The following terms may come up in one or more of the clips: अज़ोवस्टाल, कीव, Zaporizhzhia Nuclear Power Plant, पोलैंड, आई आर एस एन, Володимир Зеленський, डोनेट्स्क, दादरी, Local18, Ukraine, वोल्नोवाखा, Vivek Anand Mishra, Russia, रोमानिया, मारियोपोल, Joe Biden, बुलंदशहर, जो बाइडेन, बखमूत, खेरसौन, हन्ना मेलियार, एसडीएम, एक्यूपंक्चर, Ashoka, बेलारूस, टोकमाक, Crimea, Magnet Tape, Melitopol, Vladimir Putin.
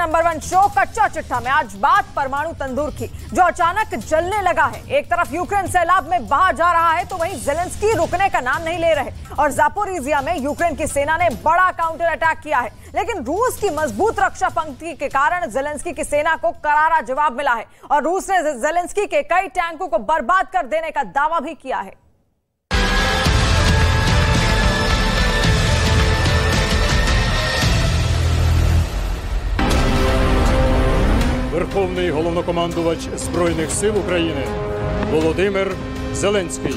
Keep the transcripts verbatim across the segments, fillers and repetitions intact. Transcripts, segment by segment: Number one show कच्चा चिट्ठा में आज बात परमाणु तंदूर की, जो अचानक जलने लगा है। एक तरफ यूक्रेन सैलाब में बहा जा रहा है तो वहीं ज़ेलेंस्की रुकने का नाम नहीं ले रहे और ज़ापोरिज़िया में यूक्रेन की सेना ने बड़ा काउंटर अटैक किया है, लेकिन रूस की मजबूत रक्षा पंक्ति के कारण ज़ेलेंस्की की सेना को करारा जवाब मिला है और रूस ने ज़ेलेंस्की के कई टैंकों को बर्बाद कर देने का दावा भी किया है। Верховний головнокомандувач Збройних сил України Володимир Зеленський.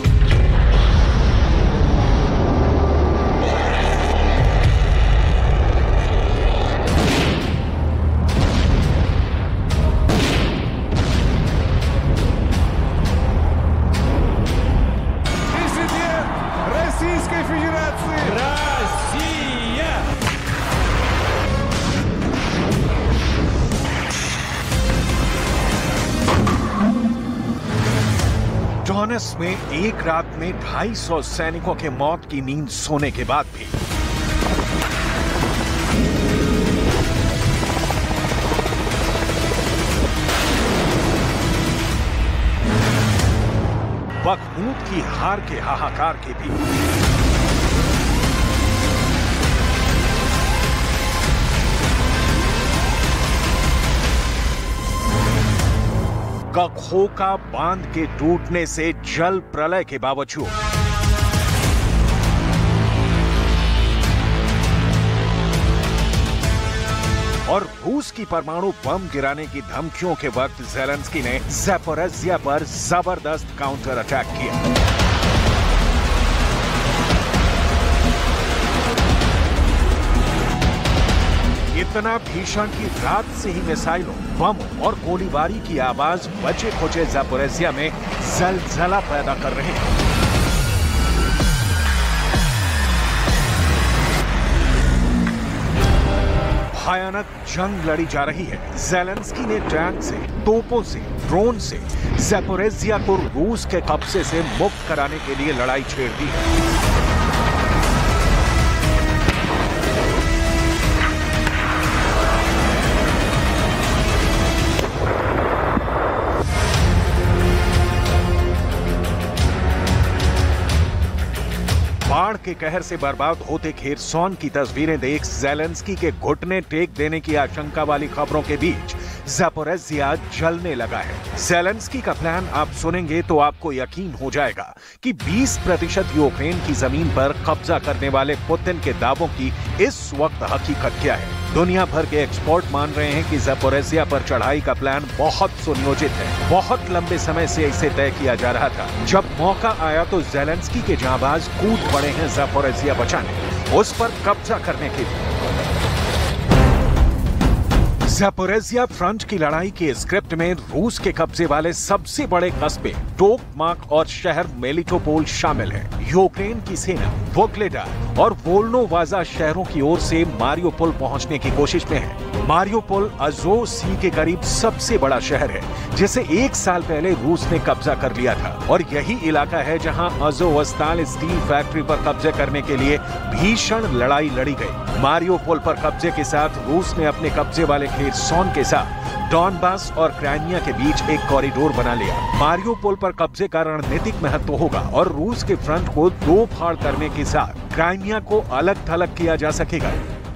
डोनेट्स्क में एक रात में दो सौ पचास सैनिकों के मौत की नींद सोने के बाद भी बखमूत की हार के हाहाकार के बीच कखोका बांध के टूटने से जल प्रलय के बावजूद और रूस की परमाणु बम गिराने की धमकियों के वक्त ज़ेलेंस्की ने ज़ापोरिज़िया पर जबरदस्त काउंटर अटैक किया। इतना भीषण की रात से ही मिसाइलों, बम और गोलीबारी की आवाज बचे खोचे ज़ापोरिज़िया में जलजला पैदा कर रहे हैं। भयानक जंग लड़ी जा रही है। ज़ेलेंस्की ने टैंक से, तोपों से, ड्रोन से ज़ापोरिज़िया को रूस के कब्जे से मुक्त कराने के लिए लड़ाई छेड़ दी है। बाढ़ के कहर से बर्बाद होते खेरसौन की तस्वीरें देख ज़ेलेंस्की के घुटने टेक देने की आशंका वाली खबरों के बीच ज़ापोरिज़िया जलने लगा है। ज़ेलेंस्की का प्लान आप सुनेंगे तो आपको यकीन हो जाएगा कि बीस प्रतिशत यूक्रेन की जमीन पर कब्जा करने वाले पुतिन के दावों की इस वक्त हकीकत क्या है। दुनिया भर के एक्सपर्ट मान रहे हैं कि ज़ापोरिज़िया पर चढ़ाई का प्लान बहुत सुनियोजित है। बहुत लंबे समय से इसे तय किया जा रहा था। जब मौका आया तो ज़ेलेंस्की के जांबाज कूद पड़े हैं ज़ापोरिज़िया बचाने, उस पर कब्जा करने के लिए। ज़ापोरिज़िया फ्रंट की लड़ाई के स्क्रिप्ट में रूस के कब्जे वाले सबसे बड़े कस्बे टोकमाक और शहर मेलिटोपोल शामिल हैं। यूक्रेन की सेना वोहलेडार और वोल्नोवाखा शहरों की ओर से मारियोपोल पहुंचने की कोशिश में है। मारियोपोल अजोव सी के करीब सबसे बड़ा शहर है, जिसे एक साल पहले रूस ने कब्जा कर लिया था और यही इलाका है जहां अज़ोवस्ताल स्टील फैक्ट्री पर कब्जे करने के लिए भीषण लड़ाई लड़ी गई। मारियोपोल पर कब्जे के साथ रूस ने अपने कब्जे वाले खेरसौन के साथ डॉनबास और क्राइमिया के बीच एक कॉरिडोर बना लिया। मारियोपोल पर कब्जे का रणनीतिक महत्व होगा और रूस के फ्रंट को दो फाड़ करने के साथ क्राइमिया को अलग थलग किया जा सकेगा।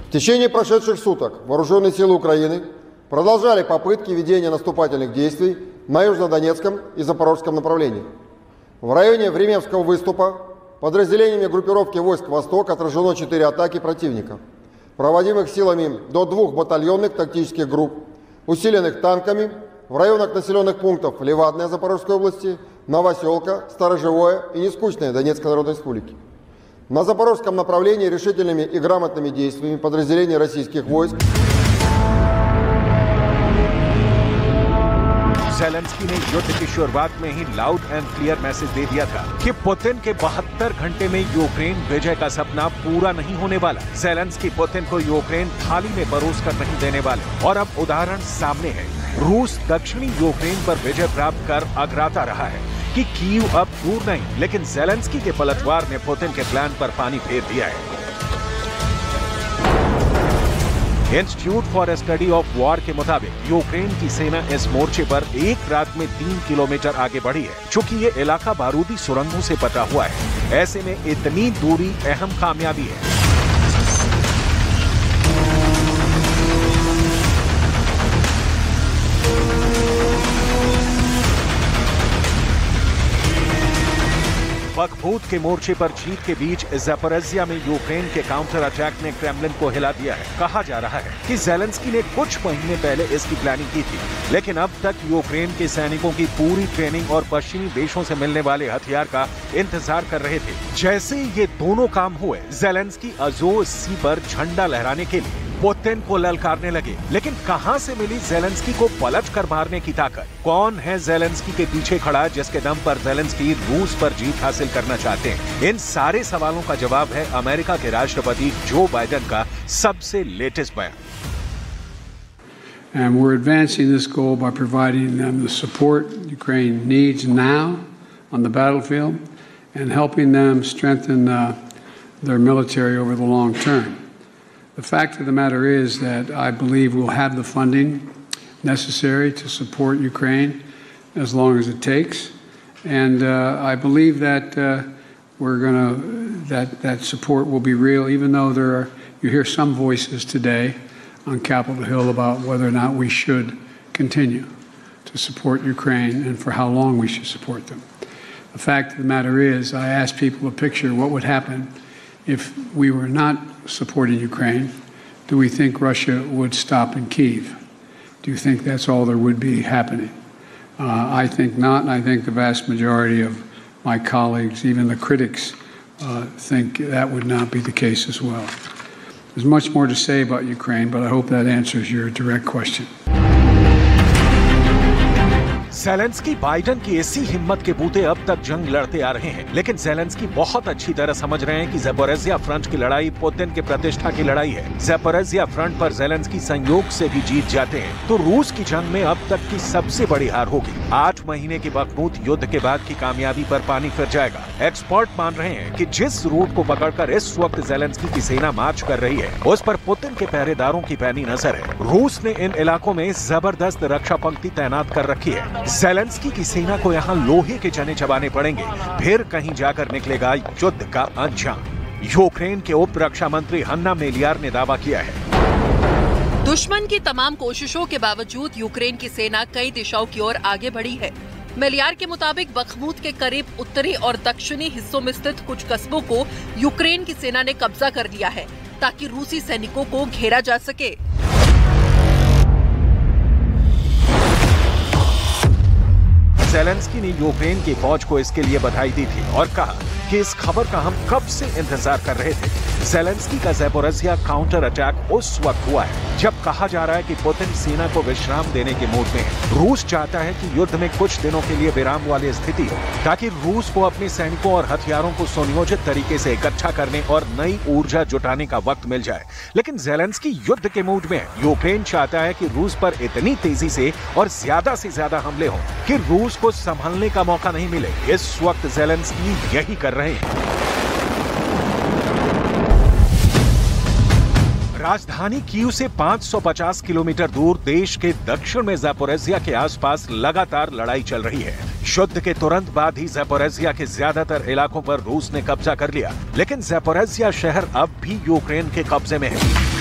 В течение прошедших суток вооруженные силы Украины продолжали попытки ведения наступательных действий на южнодонецком и запорожском направлении. В районе Временского выступа подразделениями группировки войск Восток отражено четыре атаки противника, проводимых силами до двух батальонных тактических групп, усиленных танками в районах населенных пунктов Левадная Запорожской области, Новоселка, Сторожевое и Нескучное Донецкой Народной Республики. На запорожском направлении решительными и грамотными действиями подразделений российских войск ज़ेलेंस्की ने युद्ध की शुरुआत में ही लाउड एंड क्लियर मैसेज दे दिया था कि पुतिन के बहत्तर घंटे में यूक्रेन विजय का सपना पूरा नहीं होने वाला। ज़ेलेंस्की पुतिन को यूक्रेन थाली में परोस कर नहीं देने वाले और अब उदाहरण सामने है। रूस दक्षिणी यूक्रेन पर विजय प्राप्त कर अगराता रहा है कि कीव अब दूर नहीं, लेकिन ज़ेलेंस्की के पलटवार ने पुतिन के प्लान पर पानी फेर दिया है। Institute for study of war के मुताबिक यूक्रेन की सेना इस मोर्चे पर एक रात में तीन किलोमीटर आगे बढ़ी है। चूँकि ये इलाका बारूदी सुरंगों से बचा हुआ है, ऐसे में इतनी दूरी अहम कामयाबी है। बखमूत के मोर्चे पर जीत के बीच ज़ापोरिज़िया में यूक्रेन के काउंटर अटैक ने क्रेमलिन को हिला दिया है। कहा जा रहा है कि ज़ेलेंस्की ने कुछ महीने पहले इसकी प्लानिंग की थी, लेकिन अब तक यूक्रेन के सैनिकों की पूरी ट्रेनिंग और पश्चिमी देशों से मिलने वाले हथियार का इंतजार कर रहे थे। जैसे ये दोनों काम हुए, ज़ेलेंस्की अज़ोवस्tal पर झंडा लहराने के लिए पुतिन को ललकारने लगे। लेकिन कहां से मिली ज़ेलेंस्की को पलट कर मारने की ताकत? कौन है ज़ेलेंस्की के पीछे खड़ा जिसके दम पर ज़ेलेंस्की रूस पर जीत हासिल करना चाहते हैं? इन सारे सवालों का जवाब है अमेरिका के राष्ट्रपति जो बाइडेन का सबसे लेटेस्ट बयान। And we're advancing this goal by providing them the support Ukraine needs now on the battlefield and helping them strengthen uh, their military over the long term. The fact of the matter is that I believe we'll have the funding necessary to support Ukraine as long as it takes, and uh, I believe that uh, we're going to that that support will be real. Even though there are, you hear some voices today on Capitol Hill about whether or not we should continue to support Ukraine and for how long we should support them. The fact of the matter is, I asked people to picture what would happen if we were not supporting Ukraine. Do we think Russia would stop in Kyiv? Do you think that's all there would be happening? Uh, I think not, and I think the vast majority of my colleagues, even the critics, uh, think that would not be the case as well. There's much more to say about Ukraine, but I hope that answers your direct question. Zelensky Biden की इसी हिम्मत के बूते अब तक जंग लड़ते आ रहे हैं, लेकिन ज़ेलेंस्की बहुत अच्छी तरह समझ रहे हैं कि ज़ापोरिज़िया फ्रंट की लड़ाई पुतिन के प्रतिष्ठा की लड़ाई है। ज़ापोरिज़िया फ्रंट पर ज़ेलेंस्की संयोग से भी जीत जाते हैं तो रूस की जंग में अब तक की सबसे बड़ी हार होगी। आठ महीने के बखमूत युद्ध के बाद की कामयाबी पर पानी फिर जाएगा। एक्सपर्ट मान रहे हैं कि जिस रूट को पकड़कर इस वक्त ज़ेलेंस्की की सेना मार्च कर रही है, उस पर पुतिन के पहरेदारों की पैनी नजर है। रूस ने इन इलाकों में जबरदस्त रक्षा पंक्ति तैनात कर रखी है। ज़ेलेंस्की की सेना को यहाँ लोहे के चने चबाने पड़ेंगे, फिर कहीं जाकर निकलेगा युद्ध का अंजाम। यूक्रेन के उप रक्षा मंत्री हन्ना मेलियार ने दावा किया है, दुश्मन की तमाम कोशिशों के बावजूद यूक्रेन की सेना कई दिशाओं की ओर आगे बढ़ी है। मेलियार के मुताबिक बखमूत के करीब उत्तरी और दक्षिणी हिस्सों में स्थित कुछ कस्बों को यूक्रेन की सेना ने कब्जा कर लिया है ताकि रूसी सैनिकों को घेरा जा सके। ज़ेलेंस्की ने यूक्रेन की फौज को इसके लिए बधाई दी थी और कहा कि इस खबर का हम कब से इंतजार कर रहे थे। ज़ेलेंस्की का ज़ापोरिज़िया काउंटर अटैक उस वक्त हुआ है जब कहा जा रहा है कि पुतिन सेना को विश्राम देने के मूड में है। रूस चाहता है कि युद्ध में कुछ दिनों के लिए विराम वाली स्थिति हो ताकि रूस को अपने सैनिकों और हथियारों को सुनियोजित तरीके से इकट्ठा करने और नई ऊर्जा जुटाने का वक्त मिल जाए। लेकिन ज़ेलेंस्की युद्ध के मूड में है। यूक्रेन चाहता है कि रूस पर इतनी तेजी से और ज्यादा से ज्यादा हमले हों कि रूस को संभालने का मौका नहीं मिले। इस वक्त ज़ेलेंस्की यही कर रहे हैं। राजधानी कीव से पाँच सौ पचास किलोमीटर दूर देश के दक्षिण में ज़ापोरिज़िया के आसपास लगातार लड़ाई चल रही है। युद्ध के तुरंत बाद ही ज़ापोरिज़िया के ज्यादातर इलाकों पर रूस ने कब्जा कर लिया, लेकिन ज़ापोरिज़िया शहर अब भी यूक्रेन के कब्जे में है।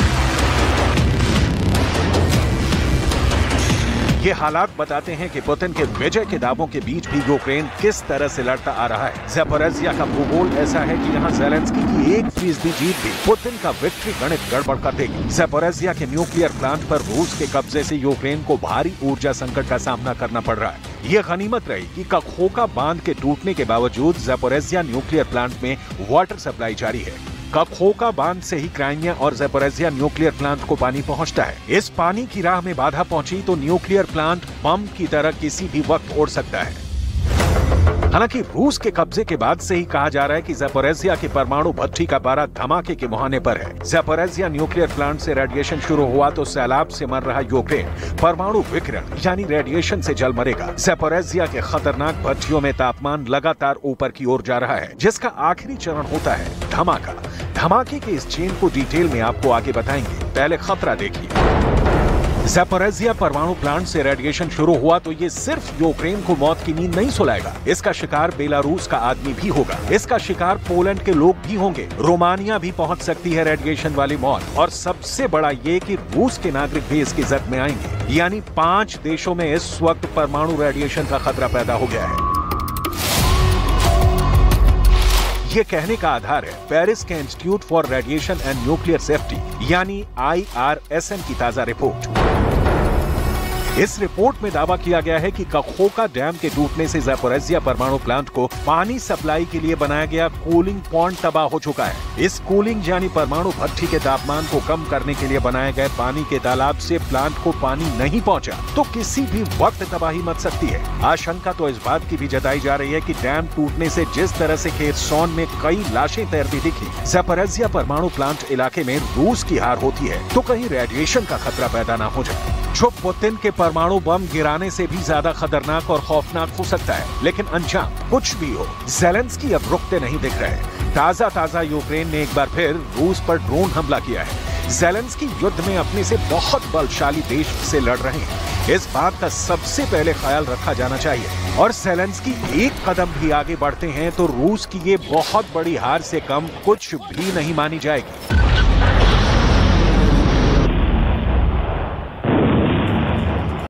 ये हालात बताते हैं कि पुतिन के विजय के दावों के बीच भी यूक्रेन किस तरह से लड़ता आ रहा है। ज़ापोरिज़िया का भूगोल ऐसा है कि यहाँ ज़ेलेंस्की की एक फीसदी जीत भी पुतिन का विक्ट्री गणित गड़बड़ कर देगी। ज़ापोरिज़िया के न्यूक्लियर प्लांट पर रूस के कब्जे से यूक्रेन को भारी ऊर्जा संकट का सामना करना पड़ रहा है। ये गनीमत रही कि कखोका बांध के टूटने के बावजूद ज़ापोरिज़िया न्यूक्लियर प्लांट में वाटर सप्लाई जारी है। कखोका बांध से ही क्राइमिया और ज़ापोरिज़िया न्यूक्लियर प्लांट को पानी पहुंचता है। इस पानी की राह में बाधा पहुंची तो न्यूक्लियर प्लांट बम की तरह किसी भी वक्त उड़ सकता है। हालांकि रूस के कब्जे के बाद से ही कहा जा रहा है कि ज़ापोरिज़िया के परमाणु भट्टी का पारा धमाके के मुहाने पर है। ज़ापोरिज़िया न्यूक्लियर प्लांट से रेडिएशन शुरू हुआ तो सैलाब से मर रहा यूक्रेन परमाणु विकिरण यानी रेडिएशन से जल मरेगा। ज़ापोरिज़िया के खतरनाक भट्टियों में तापमान लगातार ऊपर की ओर जा रहा है, जिसका आखिरी चरण होता है धमाका। धमाके के इस चेन को डिटेल में आपको आगे बताएंगे। पहले खतरा देखिए। ज़ापोरिज़िया परमाणु प्लांट से रेडिएशन शुरू हुआ तो ये सिर्फ यूक्रेन को मौत की नींद नहीं सुलाएगा, इसका शिकार बेलारूस का आदमी भी होगा, इसका शिकार पोलैंड के लोग भी होंगे, रोमानिया भी पहुंच सकती है रेडिएशन वाली मौत। और सबसे बड़ा ये कि रूस के नागरिक भी इसकी जद में आएंगे। यानी पांच देशों में इस वक्त परमाणु रेडिएशन का खतरा पैदा हो गया है। ये कहने का आधार है पेरिस के institute for radiation and nuclear safety यानी आई आर एस एन की ताजा रिपोर्ट। इस रिपोर्ट में दावा किया गया है कि कखोका डैम के टूटने से ज़ापोरिज़िया परमाणु प्लांट को पानी सप्लाई के लिए बनाया गया कूलिंग पॉन्ड तबाह हो चुका है। इस कूलिंग यानी परमाणु भट्टी के तापमान को कम करने के लिए बनाए गए पानी के तालाब से प्लांट को पानी नहीं पहुँचा तो किसी भी वक्त तबाही मच सकती है। आशंका तो इस बात की भी जताई जा रही है कि डैम टूटने से जिस तरह से खेरसौन में कई लाशें तैरती दिखी, ज़ापोरिज़िया परमाणु प्लांट इलाके में रूस की हार होती है तो कहीं रेडिएशन का खतरा पैदा न हो जाए, जो पुतिन के परमाणु बम गिराने से भी ज्यादा खतरनाक और खौफनाक हो सकता है। लेकिन अंजाम कुछ भी हो, ज़ेलेंस्की अब रुकते नहीं दिख रहे। ताजा ताजा यूक्रेन ने एक बार फिर रूस पर ड्रोन हमला किया है। ज़ेलेंस्की युद्ध में अपने से बहुत बलशाली देश से लड़ रहे हैं, इस बात का सबसे पहले ख्याल रखा जाना चाहिए। और ज़ेलेंस्की एक कदम भी आगे बढ़ते हैं तो रूस की ये बहुत बड़ी हार से कम कुछ भी नहीं मानी जाएगी।